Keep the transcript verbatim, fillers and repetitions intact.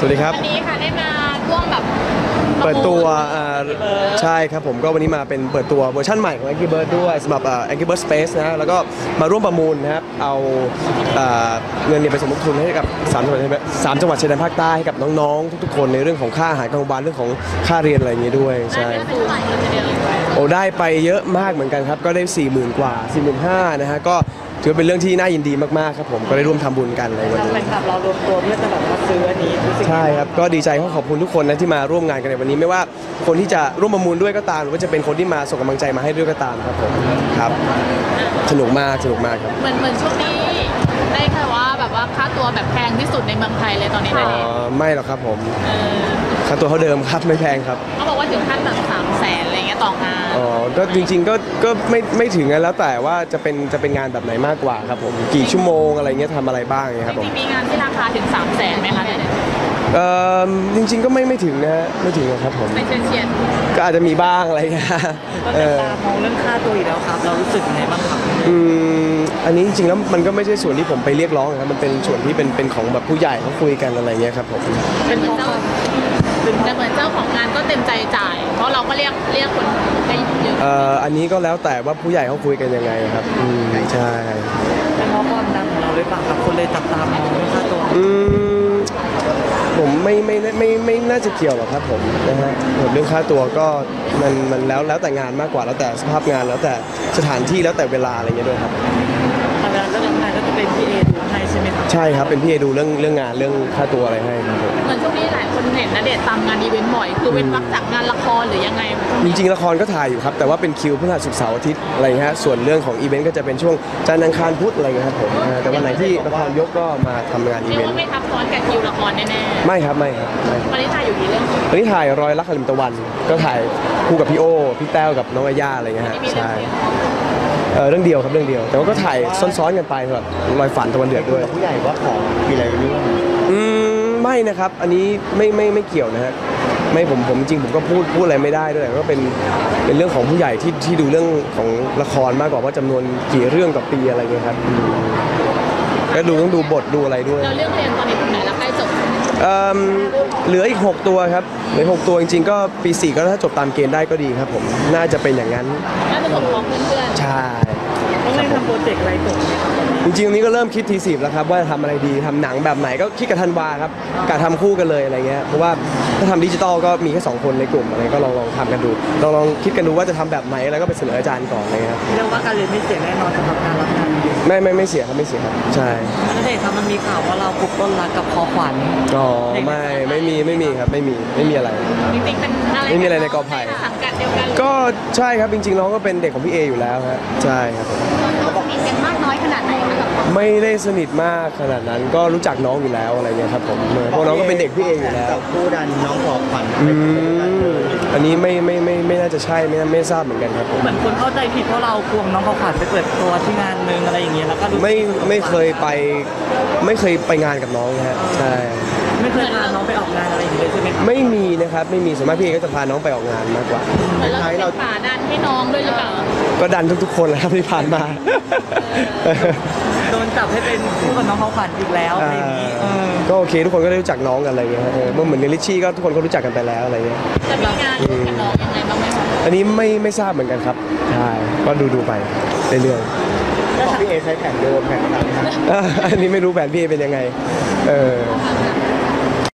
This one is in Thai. สวัสดีครับวันนี้ค่ะได้มาร่วมแบบเปิดตัวใช่ครับผมก็วันนี้มาเป็นเปิดตัวเวอร์ชั่นใหม่ของ Angry Birds ด้วยสำหรับ Angry Birds Space นะฮะแล้วก็มาร่วมประมูลนะครับเอาเงินเนี่ยไปสมทบทุนให้กับสามจังหวัดสามจังหวัดชายแดนภาคใต้ให้กับน้องๆทุกๆคนในเรื่องของค่าอาหารกลางวันเรื่องของค่าเรียนอะไรอย่างนี้ด้วยใช่โอ้ได้ไปเยอะมากเหมือนกันครับก็ได้ สี่หมื่น กว่า สี่หมื่นห้าพัน นะฮะก็ถือเป็นเรื่องที่น่ายินดีมากๆครับผมก็ได้ร่วมทำบุญกันอะไรวันนี้แบบเรารวมตัวเพื่อจะแบบมาซื้ออันนี้ใช่ครับก็ดีใจขอขอบคุณทุกคนนะที่มาร่วมงานกันในวันนี้ไม่ว่าคนที่จะร่วมประมูลด้วยก็ตามหรือว่าจะเป็นคนที่มาส่งกำลังใจมาให้ด้วยก็ตามครับผมครับสนุกมากสนุกมากครับเหมือนเหมือนช่วงนี้ได้ค่ะว่าแบบว่าค่าตัวแบบแพงที่สุดในเมืองไทยเลยตอนนี้ได้ไม่หรอกครับผมค่าตัวเท่าเดิมครับไม่แพงครับเขาบอกว่าถึงขั้นสามแสนอะไรเงี้ยต่องานอ๋อก็จริงๆก็ก็ไม่ไม่ถึงนะแล้วแต่ว่าจะเป็นจะเป็นงานแบบไหนมากกว่าครับผมกี่ชั่วโมงอะไรเงี้ยทำอะไรบ้างเงี้ยครับผมจริงๆมีงานที่ราคาถึงสามแสนไหมคะเออจริงๆก็ไม่ไม่ถึงนะไม่ถึงครับผมไม่เฉียดก็อาจจะมีบ้างอะไรเงี้ยเออมองเรื่องค่าตัวอีกแล้วครับเรารู้สึกยังไงบ้างครับอืมอันนี้จริงๆแล้วมันก็ไม่ใช่ส่วนที่ผมไปเรียกร้องครับมันเป็นส่วนที่เป็นเป็นของแบบผู้ใหญ่เขาคุยกันอะไรเงี้ยครับผมเป็นเจ้าแต่เหมือนเจ้าของงานก็เต็มใจจ่ายเพราะเราก็เรียกเรียกคนได้เยอะเอ่ออันนี้ก็แล้วแต่ว่าผู้ใหญ่เขาคุยกันยังไงครับอืมใช่แต่เพราะความดังของเราเลยปากกับคนเลยตัดตามมองค่าตัวอืมผมไม่ไม่ไม่ไม่น่าจะเกี่ยวหรอกครับผมนะฮะเรื่องค่าตัวก็มันมันแล้วแล้วแต่งานมากกว่าแล้วแต่สภาพงานแล้วแต่สถานที่แล้วแต่เวลาอะไรเงี้ยด้วยครับทำงานเรื่องงานก็จะเป็นพี่เอดูให้ใช่ไหมครับใช่ครับเป็นพี่เอดูเรื่องเรื่องงานเรื่องค่าตัวอะไรให้ครับเหมือนช่วงนี้หลายคนเห็นณเดชน์ตามงานอีเวนต์บ่อยคือเป็นวักจากงานละครหรือยังไงจริงๆละครก็ถ่ายอยู่ครับแต่ว่าเป็นคิวพฤหัสศุกร์เสาร์อาทิตย์อะไรฮะส่วนเรื่องของอีเวนต์ก็จะเป็นช่วงจันทร์อังคารพุธอะไรครับผมแต่วันไหนที่ละครยกก็มาทำงานอีเวนต์ไม่ทับซ้อนกับคิวละครแน่ๆไม่ครับไม่ครับตอนนี้ถ่ายอยู่กี่เรื่องตอนนี้ถ่ายรอยรักคลิมตะวันก็ถ่ายคู่กับพี่โอพี่แต้วกับน้องอาญาอะไรเงี้ยใช่เรื่องเดียวครับเรื่องเดียวแต่ว่าก็ถ่ายซ้อนๆกันไปแบบรอยฝันตะวันเดือดด้วยผู้ใหญ่ว่าขอมีอะไรด้วยอืมไม่นะครับอันนี้ไม่ไม่ไม่เกี่ยวนะฮะไม่ผมผมจริงผมก็พูดพูดอะไรไม่ได้ด้วยก็เป็นเป็นเรื่องของผู้ใหญ่ที่ที่ดูเรื่องของละครมากกว่าว่าจำนวนกี่เรื่องกับปีอะไรเงี้ยครับก็ดูต้องดูบทดูอะไรด้วยเราเรื่องเรียนตอนนี้คุณไหนแล้วใกล้จบเหลืออีกหกตัวครับเหลือหกตัวจริงๆก็ปีสี่ก็ถ้าจบตามเกณฑ์ได้ก็ดีครับผมน่าจะเป็นอย่างนั้นน่าจะจบของเพื่อนๆใช่ต้องเริ่มทำโปรเจกต์อะไรต่อจริงๆตรงนี้ก็เริ่มคิดทีสิบแล้วครับว่าทำอะไรดีทำหนังแบบไหนก็คิดกับธันวาครับกะทำคู่กันเลยอะไรเงี้ยเพราะว่าถ้าทำดิจิตอลก็มีแค่สองคนในกลุ่มอะไรก็ลองลองทำกันดูลองลองคิดกันดูว่าจะทำแบบไหนแล้วก็ไปเสนออาจารย์ก่อนอะไรครับเรื่องว่าการเรียนไม่เสียแน่นอนสำหรับการรับงานไม่ไม่ไม่เสียครับไม่เสียครับใช่ณเดชน์ครับมันมีข่าวว่าเราปลุกต้นรักกับคอขวัญอ๋อไม่ไม่มีไม่มีครับไม่มีไม่มีอะไรจริงๆเป็นอะไรไม่มีอะไรในกอไผ่สังกัดเดียวกันก็ใช่ครับจริงๆน้องก็เป็นเด็กของพี่เออยู่แล้วฮะใช่ครับเราบอกมีเสียงมากน้อยขนาดไหนไม่ได้สนิทมากขนาดนั้นก็รู้จักน้องอยู่แล้วอะไรเงี้ยครับผมเพราะน้องก็เป็นเด็กพี่เออยู่แล้วกับคู่ดันน้องขอขวัญอันนี้ไม่ไม่ไม่ไม่น่าจะใช่ไม่ไม่ทราบเหมือนกันครับเหมือนคนเข้าใจผิดเพราะเราควงน้องขอขวัญไปเปิดตัวที่งานนึงอะไรอย่างเงี้ยแล้วก็ไม่ไม่เคยไปไม่เคยไปงานกับน้องนะฮะใช่ไม่เคยพาน้องไปออกงานอะไรอย่างเงี้ยใช่ไหมครับไม่มีนะครับไม่มีส่วนมากพี่เอก็จะพาน้องไปออกงานมากกว่าใช่เราผ่าดันให้น้องด้วยหรือเปล่าก็ดันทุกๆคนแล้วครับที่ผ่านมาโดนจับให้เป็นคู่กับน้องเขาฝันอีกแล้วอะไรอย่างนี้ก็โอเคทุกคนก็ได้รู้จักน้องกันอะไรอย่างเงี้ยเมื่อเหมือนเนลิชี่ก็ทุกคนก็รู้จักกันไปแล้วอะไรอย่างเงี้ยจะมีงานกับน้องยังไงบ้างไหมครับอันนี้ไม่ไม่ทราบเหมือนกันครับใช่ก็ดูดูไปเรื่อยๆพี่เอใช้แผนเดิมแผนต่างๆอันนี้ไม่รู้แผนพี่เอเป็นยังไงเออ